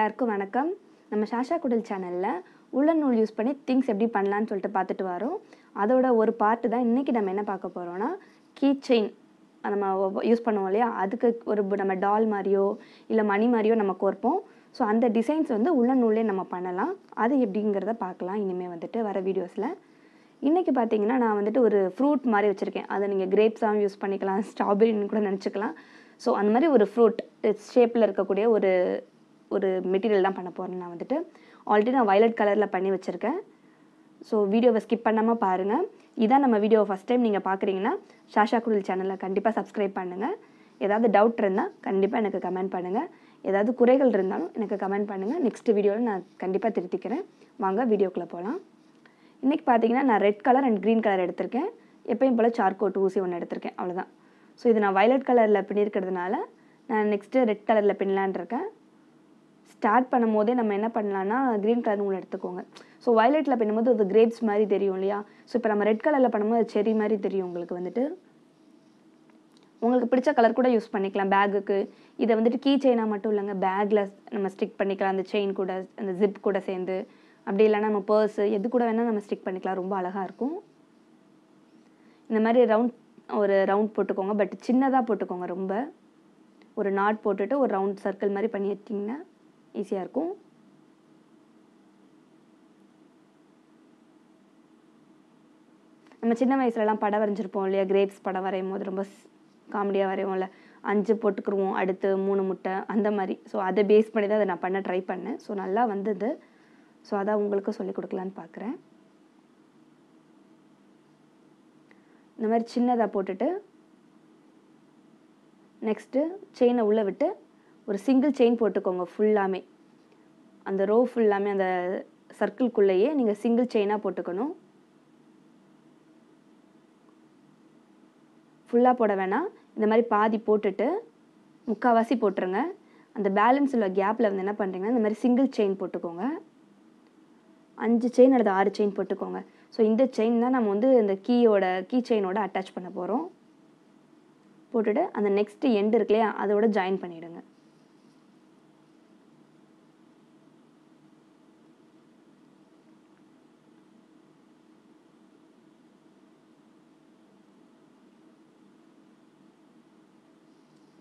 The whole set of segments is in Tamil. எல்லாருக்கும் வணக்கம். நம்ம சாஷா குடில் சேனல்ல உலன் நூல் யூஸ் பண்ணி திங்ஸ் எப்படி பண்ணலாம்னு சொல்லிட்டு பார்த்துட்டு வரோம். அதோட ஒரு பார்ட் தான் இன்னைக்கு நம்ம என்ன பார்க்க போறோம்னா கீ செயின் நம்ம யூஸ் பண்ணுவோம் இல்லையா, அதுக்கு ஒரு நம்ம டால் மாதிரியோ இல்ல மணி மாதிரியோ நம்ம கோர்ப்போம். ஸோ அந்த டிசைன்ஸ் வந்து உலன் நூலே நம்ம பண்ணலாம். அது எப்படிங்கிறத பார்க்கலாம் இனிமே வந்துட்டு வர வீடியோஸ்ல. இன்னைக்கு பார்த்தீங்கன்னா நான் வந்துட்டு ஒரு ஃப்ரூட் மாதிரி வச்சிருக்கேன். அதை நீங்க கிரேப்ஸாகவும் யூஸ் பண்ணிக்கலாம், ஸ்ட்ராபெரின்னு கூட நினச்சிக்கலாம். ஸோ அந்த மாதிரி ஒரு ஃப்ரூட் ஷேப்பில் இருக்கக்கூடிய ஒரு மெட்டீரியல் தான் பண்ண போகிறேன். நான் வந்துட்டு ஆல்ரெடி நான் வயலட் கலரில் பண்ணி வச்சுருக்கேன். ஸோ வீடியோவை ஸ்கிப் பண்ணாமல் பாருங்கள். இதான் நம்ம வீடியோவை ஃபஸ்ட் டைம் நீங்கள் பார்க்குறீங்கன்னா சாஷா குடில் சேனலை கண்டிப்பாக சப்ஸ்கிரைப் பண்ணுங்கள். ஏதாவது டவுட் இருந்தால் கண்டிப்பாக எனக்கு கமெண்ட் பண்ணுங்கள். ஏதாவது குறைகள் இருந்தாலும் எனக்கு கமெண்ட் பண்ணுங்கள். நெக்ஸ்ட் வீடியோவில் நான் கண்டிப்பாக திருத்திக்கிறேன். வாங்க வீடியோக்குள்ளே போகலாம். இன்றைக்கி பார்த்தீங்கன்னா நான் red colour and green colour எடுத்திருக்கேன். எப்பயும் போல் சார்கோட் ஊசி ஒன்று எடுத்திருக்கேன், அவ்வளோதான். ஸோ இது நான் வயலட் கலரில் பின்னிருக்கிறதுனால நான் நெக்ஸ்ட்டு ரெட் கலரில் பின்னலான் இருக்கேன். ஸ்டார்ட் பண்ணும் போதே நம்ம என்ன பண்ணலான்னா க்ரீன் கலர் நூல் எடுத்துக்கோங்க. ஸோ வயலட்டில் பின்னும்போது அது கிரேப்ஸ் மாதிரி தெரியும் இல்லையா. ஸோ இப்போ நம்ம ரெட் கலரில் பண்ணும்போது அது செரி மாதிரி தெரியும். உங்களுக்கு வந்துட்டு உங்களுக்கு பிடிச்ச கலர் கூட யூஸ் பண்ணிக்கலாம் பேக்குக்கு. இதை வந்துட்டு கீ செயினாக மட்டும் இல்லைங்க, பேக்கில் நம்ம ஸ்டிக் பண்ணிக்கலாம். அந்த செயின் கூட அந்த ஜிப் கூட சேர்ந்து, அப்படி இல்லைன்னா நம்ம பர்ஸு எது கூட வேணால் நம்ம ஸ்டிக் பண்ணிக்கலாம். ரொம்ப அழகாக இருக்கும். இந்த மாதிரி ஒரு ரவுண்ட் போட்டுக்கோங்க, பட் சின்னதாக போட்டுக்கோங்க. ரொம்ப ஒரு நாட் போட்டுட்டு ஒரு ரவுண்ட் சர்க்கிள் மாதிரி பண்ணி எடுத்திங்கன்னா ஈஸியாக இருக்கும். நம்ம சின்ன வயசுலலாம் படம் வரைஞ்சிருப்போம் இல்லையா, கிரேப்ஸ் படம் வரையும் போது ரொம்ப காமெடியாக வரையும்ல. 5 போட்டுக்குருவோம், அடுத்து 3 முட்டை, அந்த மாதிரி. ஸோ அதை பேஸ் பண்ணி தான் அதை நான் ட்ரை பண்ணேன். ஸோ நல்லா வந்தது. ஸோ அதான் உங்களுக்கு சொல்லிக் கொடுக்கலான்னு பார்க்குறேன். இந்த மாதிரி சின்னதாக போட்டுட்டு நெக்ஸ்ட்டு செயினை உள்ளே விட்டு ஒரு சிங்கிள் செயின் போட்டுக்கோங்க. ஃபுல்லாமே அந்த ரோ ஃபுல்லாமே அந்த சர்க்கிள்குள்ளேயே நீங்கள் சிங்கிள் செயினாக போட்டுக்கணும். ஃபுல்லாக போட வேணாம், இந்த மாதிரி பாதி போட்டுட்டு முக்கால்வாசி போட்டுருங்க. அந்த பேலன்ஸ் உள்ள கேப்பில் வந்து என்ன பண்ணுறீங்கன்னா இந்த மாதிரி சிங்கிள் செயின் போட்டுக்கோங்க. 5 செயின் அல்லது 6 செயின் போட்டுக்கோங்க. ஸோ இந்த செயின் தான் நம்ம வந்து இந்த கீ செயினோட அட்டாச் பண்ண போகிறோம். போட்டுட்டு அந்த நெக்ஸ்ட் எண்டு இருக்கு இல்லையா, அதோட ஜாயின் பண்ணிவிடுங்க.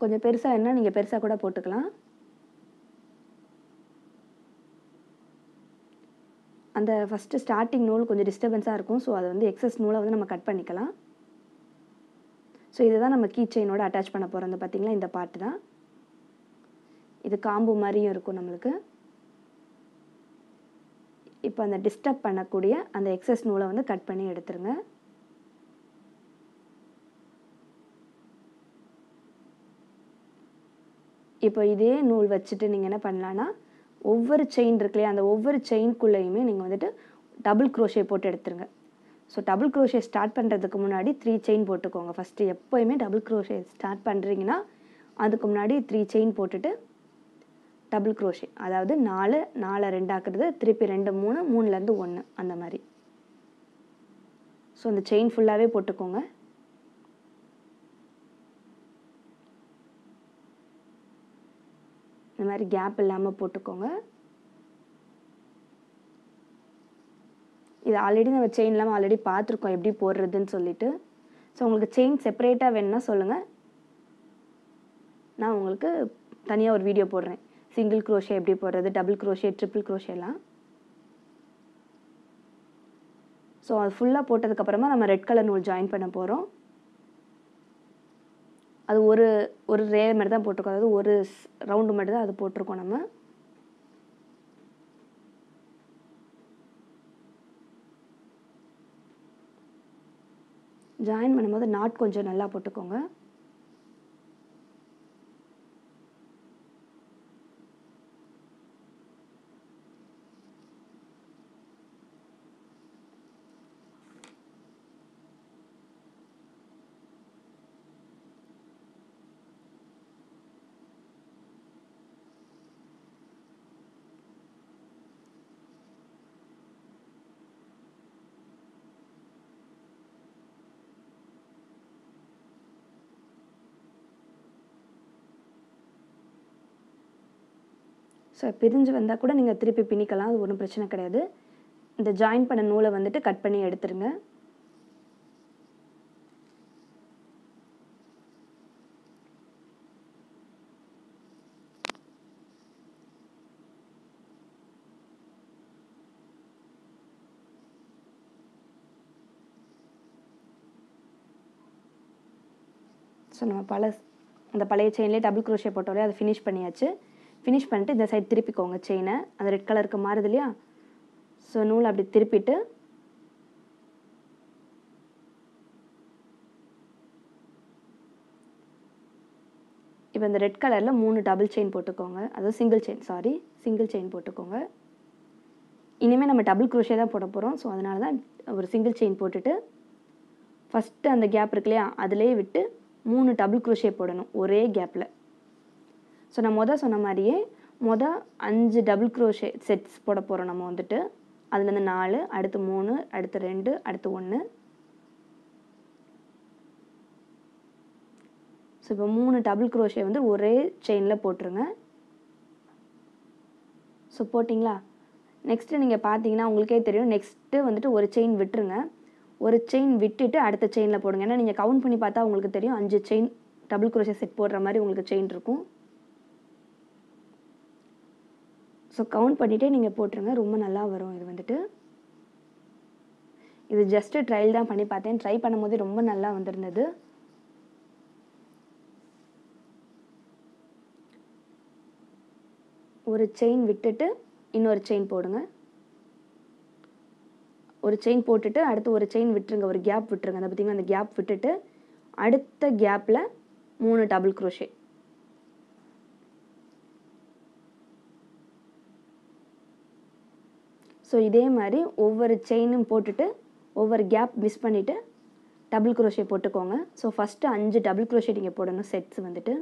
கொஞ்சம் பெருசாக என்ன நீங்கள் பெருசாக கூட போட்டுக்கலாம். அந்த ஃபஸ்ட்டு ஸ்டார்டிங் நூல் கொஞ்சம் டிஸ்டர்பன்ஸாக இருக்கும். ஸோ அது வந்து எக்ஸஸ் நூலை வந்து நம்ம கட் பண்ணிக்கலாம். ஸோ இதை தான் நம்ம கீ செயினோட அட்டாச் பண்ண போகிறோம். அந்த பார்த்திங்களா இந்த பார்ட்டு தான். இது காம்பு மாதிரியும் இருக்கும் நம்மளுக்கு. இப்போ அந்த டிஸ்டர்ப் பண்ணக்கூடிய அந்த எக்ஸஸ் நூலை வந்து கட் பண்ணி எடுத்துருங்க. இப்போ இதே நூல் வச்சுட்டு நீங்கள் என்ன பண்ணலான்னா ஒவ்வொரு செயின் இருக்குல்லையா, அந்த ஒவ்வொரு செயின்குள்ளேயுமே நீங்கள் வந்துட்டு டபுள் க்ரோஷே போட்டு எடுத்துருங்க. ஸோ டபுள் க்ரோஷே ஸ்டார்ட் பண்ணுறதுக்கு முன்னாடி 3 செயின் போட்டுக்கோங்க. ஃபஸ்ட்டு எப்போயுமே டபுள் க்ரோஷே ஸ்டார்ட் பண்ணுறீங்கன்னா அதுக்கு முன்னாடி 3 செயின் போட்டுட்டு டபுள் க்ரோஷே, அதாவது 4 2 ஆக்குறது, திருப்பி 2 3 3லேருந்து 1 அந்த மாதிரி. ஸோ அந்த செயின் ஃபுல்லாகவே போட்டுக்கோங்க. இந்த மாதிரி கேப் இல்லாமல் போட்டுக்கோங்க. இது ஆல்ரெடி நம்ம செயின் இல்லாமல் ஆல்ரெடி பார்த்துருக்கோம் எப்படி போடுறதுன்னு சொல்லிட்டு. ஸோ உங்களுக்கு செயின் செப்பரேட்டாக வேணும்னா சொல்லுங்கள், நான் உங்களுக்கு தனியாக ஒரு வீடியோ போடுறேன். சிங்கிள் க்ரோஷே எப்படி போடுறது, டபுள் க்ரோஷே, ட்ரிபிள் க்ரோஷேலாம். ஸோ அது ஃபுல்லாக போட்டதுக்கப்புறமா நம்ம ரெட் கலர் நூல் ஜாயின் பண்ண போகிறோம். அது ஒரு ரேர் மாதிரி தான் போட்டிருக்கோம், அதாவது ஒரு ரவுண்டு மாதிரி தான் அது போட்டிருக்கோம் நம்ம. ஜாயின் பண்ணும்போது நாட் கொஞ்சம் நல்லா போட்டுக்கோங்க. ஸோ பிரிஞ்சு வந்தால் கூட நீங்கள் திருப்பி பின்னிக்கலாம், அது ஒன்றும் பிரச்சனை கிடையாது. இந்த ஜாயின் பண்ண நூலை வந்துட்டு கட் பண்ணி எடுத்துருங்க. ஸோ நம்ம அந்த பழைய செயின்லேயே டபுள் குரோஷே போட்டோலே அதை ஃபினிஷ் பண்ணியாச்சு. ஃபினிஷ் பண்ணிட்டு இந்த சைடு திருப்பிக்கோங்க செயினை, அந்த ரெட் கலருக்கு மாறுது இல்லையா, ஸோ நூல் அப்படி திருப்பிட்டு இப்போ இந்த ரெட் கலரில் 3 டபுள் செயின் போட்டுக்கோங்க, அதாவது சிங்கிள் செயின் போட்டுக்கோங்க. இனிமேல் நம்ம டபுள் குரோஷே தான் போட போகிறோம், ஸோ அதனால தான் ஒரு சிங்கிள் செயின் போட்டுட்டு ஃபஸ்ட்டு அந்த கேப் இருக்கு இல்லையா அதிலே விட்டு 3 டபுள் குரோஷே போடணும் ஒரே கேப்பில். ஸோ நான் சொன்ன மாதிரியே 5 டபுள் குரோஷே செட்ஸ் போட போகிறோம் நம்ம வந்துட்டு. அதுலேருந்து 4, அடுத்து 3, அடுத்து 2, அடுத்து 1. ஸோ இப்போ 3 டபுள் குரோஷே வந்து ஒரே செயினில் போட்டுருங்க. ஸோ போட்டிங்களா? நெக்ஸ்ட்டு நீங்கள் பார்த்தீங்கன்னா உங்களுக்கே தெரியும், நெக்ஸ்ட்டு வந்துட்டு ஒரு செயின் விட்டுருங்க, ஒரு செயின் விட்டுட்டு அடுத்த செயினில் போடுங்க. ஏன்னா நீங்கள் கவுண்ட் பண்ணி பார்த்தா உங்களுக்கு தெரியும் 5 செயின் டபுள் குரோஷே செட் போடுற மாதிரி உங்களுக்கு செயின் இருக்கும். ஸோ கவுண்ட் பண்ணிகிட்டே நீங்கள் போட்டுருங்க, ரொம்ப நல்லா வரும். இது வந்துட்டு இது ஜஸ்ட்டு ட்ரையல் தான் பண்ணி பார்த்தேன், ட்ரை பண்ணும்போது ரொம்ப நல்லா வந்திருந்தது. ஒரு செயின் விட்டுட்டு இன்னொரு செயின் போடுங்க, ஒரு செயின் போட்டுட்டு அடுத்து ஒரு செயின் விட்டுருங்க, ஒரு கேப் விட்டுருங்க. அதை பார்த்திங்கன்னா அந்த கேப் விட்டுட்டு அடுத்த கேப்பில் 3 டபுள் குரோஷே. ஸோ இதே மாதிரி ஒவ்வொரு செயினும் போட்டுட்டு ஒவ்வொரு கேப் மிஸ் பண்ணிவிட்டு டபுள் குரோஷே போட்டுக்கோங்க. ஸோ ஃபஸ்ட்டு 5 டபுள் குரோஷே நீங்கள் போடணும் செட்ஸ் வந்துட்டு.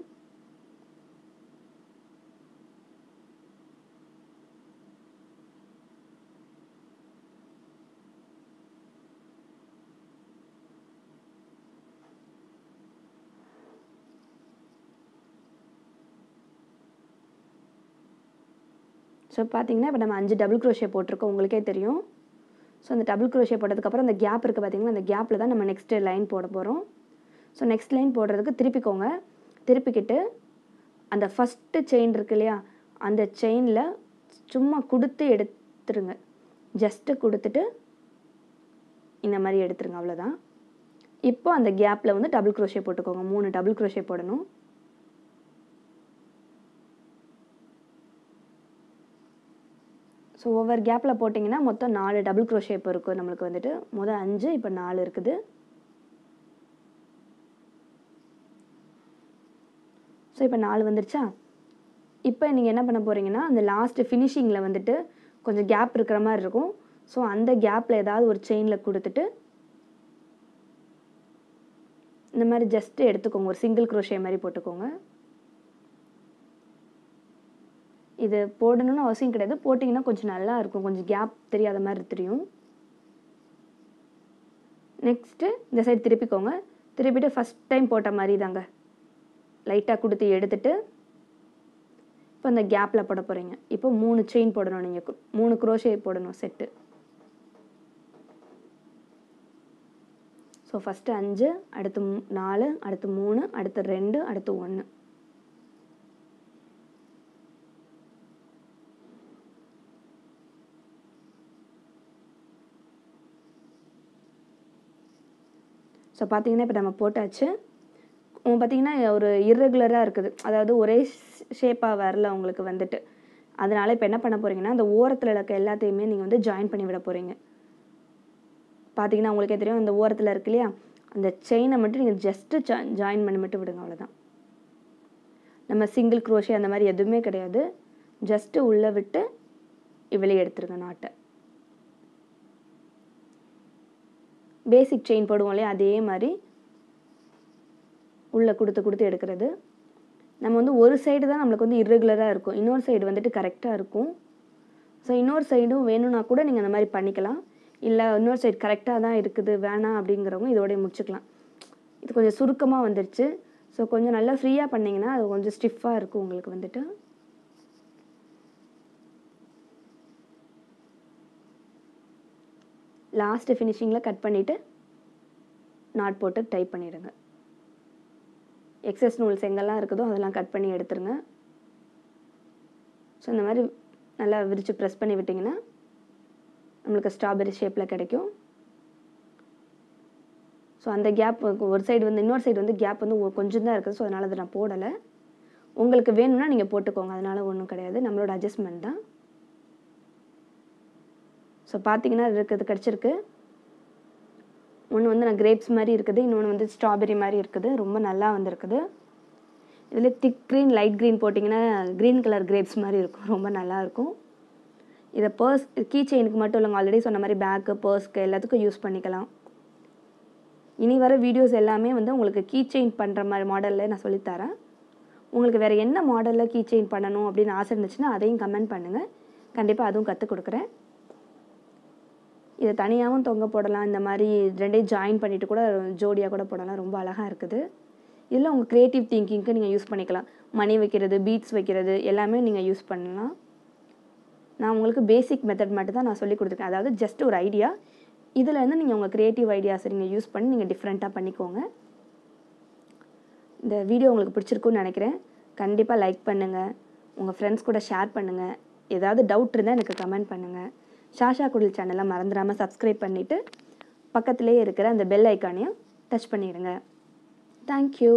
ஸோ பார்த்தீங்கன்னா இப்போ நம்ம 5 டபுள் குரோஷே போட்டிருக்கோம், உங்களுக்கே தெரியும். ஸோ அந்த டபுள் குரோஷே போட்டதுக்கப்புறம் அந்த கேப் இருக்குது பார்த்தீங்கன்னா, அந்த கேப்பில் தான் நம்ம நெக்ஸ்ட்டு லைன் போட போகிறோம். ஸோ நெக்ஸ்ட் லைன் போடுறதுக்கு திருப்பிக்கோங்க, திருப்பிக்கிட்டு அந்த ஃபஸ்ட்டு செயின் இருக்குது இல்லையா அந்த செயினில் சும்மா கொடுத்து எடுத்துருங்க, ஜஸ்ட்டு கொடுத்துட்டு இந்த மாதிரி எடுத்துருங்க, அவ்வளோதான். இப்போ அந்த கேப்பில் வந்து டபுள் குரோஷே போட்டுக்கோங்க, 3 டபுள் குரோஷே போடணும். ஸோ ஒவ்வொரு கேப்பில் போட்டிங்கன்னா மொத்தம் 4 டபுள் குரோஷே இப்போ இருக்கும் நம்மளுக்கு வந்துட்டு. மொதல் 5 இப்போ 4 இருக்குது. ஸோ இப்போ 4 வந்துருச்சா? இப்போ நீங்கள் என்ன பண்ண போகிறீங்கன்னா அந்த லாஸ்ட்டு ஃபினிஷிங்கில் வந்துட்டு கொஞ்சம் கேப் இருக்கிற மாதிரி இருக்கும், ஸோ அந்த கேப்பில் ஏதாவது ஒரு செயினில் கொடுத்துட்டு இந்த மாதிரி ஜஸ்ட்டு எடுத்துக்கோங்க, ஒரு சிங்கிள் குரோஷே மாதிரி போட்டுக்கோங்க. இது போடணும்னு அவசியம் கிடையாது, போட்டிங்கன்னா கொஞ்சம் நல்லா இருக்கும், கொஞ்சம் கேப் தெரியாத மாதிரி தெரியும். நெக்ஸ்ட்டு இந்த சைடு திருப்பிக்கோங்க, திருப்பிட்டு ஃபஸ்ட் டைம் போட்ட மாதிரி தாங்க லைட்டாக கொடுத்து எடுத்துட்டு இப்போ அந்த கேப்பில் போட போகிறீங்க. இப்போ 3 செயின் போடணும், நீங்கள் 3 குரோஷே போடணும் செட்டு. ஸோ ஃபஸ்ட்டு 5, அடுத்து 4, அடுத்து 3, அடுத்து 2, அடுத்து 1. ஸோ பார்த்தீங்கன்னா இப்போ நம்ம போட்டாச்சு. பார்த்தீங்கன்னா ஒரு இர்ரெகுலராக இருக்குது, அதாவது ஒரே ஷேப்பாக வரல உங்களுக்கு வந்துட்டு. அதனால் இப்போ என்ன பண்ண போகிறீங்கன்னா அந்த ஓரத்தில் இருக்க எல்லாத்தையுமே நீங்கள் வந்து ஜாயின் பண்ணி விட போகிறீங்க. பார்த்தீங்கன்னா உங்களுக்கே தெரியும் அந்த ஓரத்தில் இருக்கு இல்லையா அந்த செயினை மட்டும் நீங்கள் ஜஸ்ட்டு ஜாயின் பண்ணி மட்டும் விடுங்க, அவ்வளோதான். நம்ம சிங்கிள் குரோஷே அந்த மாதிரி எதுவுமே கிடையாது, ஜஸ்ட்டு உள்ளே விட்டு வெளியே எடுத்துருங்க நாட்டை. பேசிக் செயின் போடுவோம் இல்லையா அதே மாதிரி உள்ளே கொடுத்து கொடுத்து எடுக்கிறது. நம்ம வந்து ஒரு சைடு தான் நம்மளுக்கு வந்து இர்ரெகுலராக இருக்கும், இன்னொரு சைடு வந்துட்டு கரெக்டாக இருக்கும். ஸோ இன்னொரு சைடும் வேணும்னா கூட நீங்கள் அந்த மாதிரி பண்ணிக்கலாம், இல்லை இன்னொரு சைடு கரெக்டாக தான் இருக்குது வேணாம் அப்படிங்கிறவங்க இதோடய முடிச்சுக்கலாம். இது கொஞ்சம் சுருக்கமாக வந்துருச்சு, ஸோ கொஞ்சம் நல்லா ஃப்ரீயாக பண்ணிங்கன்னா அது கொஞ்சம் ஸ்டிஃபாக இருக்கும் உங்களுக்கு வந்துட்டு. last finishing la cut பண்ணிட்டு knot போட்டு டைப் பண்ணிடுங்க. எக்ஸஸ் நூல்ஸ் எங்கெல்லாம் இருக்குதோ அதெல்லாம் கட் பண்ணி எடுத்துருங்க. சோ இந்த மாதிரி நல்லா விரிச்சு பிரஸ் பண்ணி விட்டீங்கன்னா நமக்கு ஸ்ட்ராபெரி ஷேப்ல கிடைக்கும். சோ அந்த கேப் ஒரு சைடு வந்து இன்னொரு சைடு வந்து கேப் வந்து கொஞ்சம் தான் இருக்குது. சோ அதனால அத நான் போடல. உங்களுக்கு வேணும்னா நீங்க போட்டுக்கோங்க. அதனால ஒண்ணும் கிடையாது. நம்மளோட அட்ஜஸ்ட்மென்ட் தான். சோ பாத்தீங்கன்னா இருக்குது கிடைச்சிருக்கு. ஒன்னு வந்து நான் grapes மாதிரி இருக்குது, இன்னொன்னு வந்து strawberry மாதிரி இருக்குது. ரொம்ப நல்லா வந்திருக்குது. இதுல thick green light green போடிங்கனா green color grapes மாதிரி இருக்கும். ரொம்ப நல்லா இருக்கும். இத purse key chainக்கு மட்டும் இல்லங்க, ஆல்ரெடி சொன்ன மாதிரி bag purse எல்லாத்துக்கும் யூஸ் பண்ணிக்கலாம். இனி வர வீடியோஸ் எல்லாமே வந்து உங்களுக்கு key chain பண்ற மாதிரி மாடல்ல நான் சொல்லி தரேன். உங்களுக்கு வேற என்ன மாடல்ல key chain பண்ணனும் அப்படின ஆசை இருந்துச்சுனா அதையும் கமெண்ட் பண்ணுங்க. கண்டிப்பா அதுவும் கத்து கொடுக்கிறேன். இத தனியாவும் தொங்க போடலாம், இந்த மாதிரி ரெண்டே ஜாயின் பண்ணிட்டு கூட ஜோடியா கூட போடலாம். ரொம்ப அழகா இருக்குது. இதெல்லாம் உங்க கிரியேட்டிவ் திங்கிங்க்கு நீங்க யூஸ் பண்ணிக்கலாம். மணி வைக்கிறது, பீட்ஸ் வைக்கிறது எல்லாமே நீங்க யூஸ் பண்ணலாம். நான் உங்களுக்கு பேசிக் மெத்தட் மட்டும் தான் நான் சொல்லி கொடுத்திருக்கேன். அதாவது ஜஸ்ட் ஒரு ஐடியா. இதல இருந்து நீங்க உங்க கிரியேட்டிவ் ஐடியாஸ் நீங்க யூஸ் பண்ணி நீங்க டிஃபரண்டா பண்ணிக்கோங்க. இந்த வீடியோ உங்களுக்கு பிடிச்சிருக்கும்னு நினைக்கிறேன். கண்டிப்பா லைக் பண்ணுங்க. உங்க फ्रेंड्स கூட ஷேர் பண்ணுங்க. ஏதாவது டவுட் இருந்தா எனக்கு கமெண்ட் பண்ணுங்க. சாஷா குடில் சேனலை மறந்துடாம subscribe பண்ணிட்டு பக்கத்திலே இருக்கிற அந்த bell icon-ஐ touch பண்ணிடுங்க. Thank you.